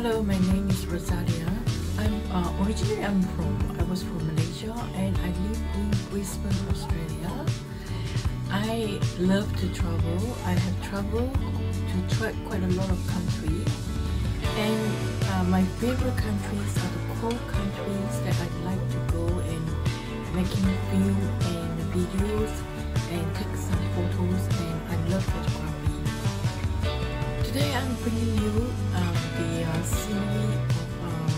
Hello, my name is Rosalia. Originally I was from Malaysia, and I live in Brisbane, Australia. I love to travel. I have traveled to quite a lot of countries, and my favorite countries are the cold countries that I like to go and making film and videos and take some photos, and I love photography. Today I'm bringing you the scenery of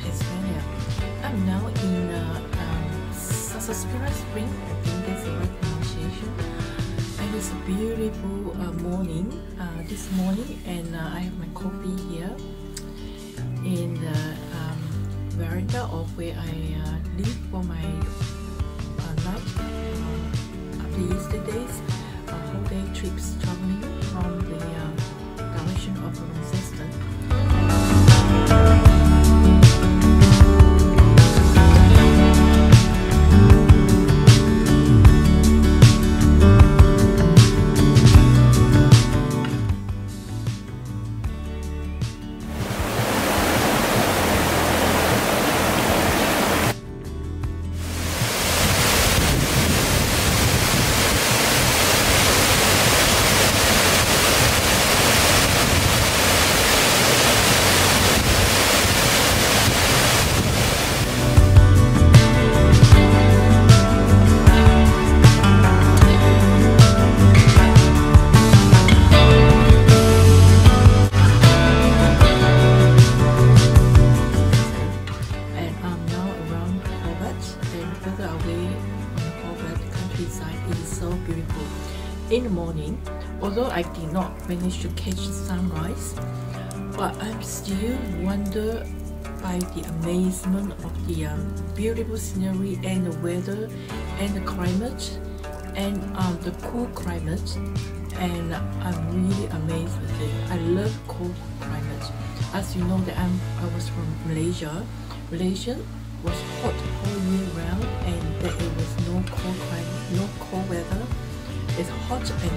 Tasmania. I'm now in Suspira Spring, I think that's the right pronunciation. And it's a beautiful morning, this morning, and I have my coffee here in the veranda of where I live for my night after yesterday's whole day trips traveling from the direction of in the morning. Although I did not manage to catch the sunrise, but I'm still wondered by the amazement of the beautiful scenery and the weather and the climate and the cool climate, and I'm really amazed with it. I love cold climate. As you know that I was from Malaysia. Malaysia was hot all year round, and that it was no cold climate, no cold weather. It's hot and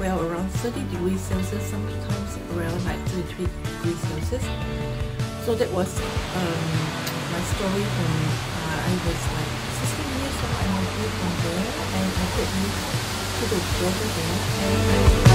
well, around 30 degrees Celsius, sometimes around like 33 degrees Celsius. So that was my story when I was like 16 years old. I moved from there and I got used to the weather there.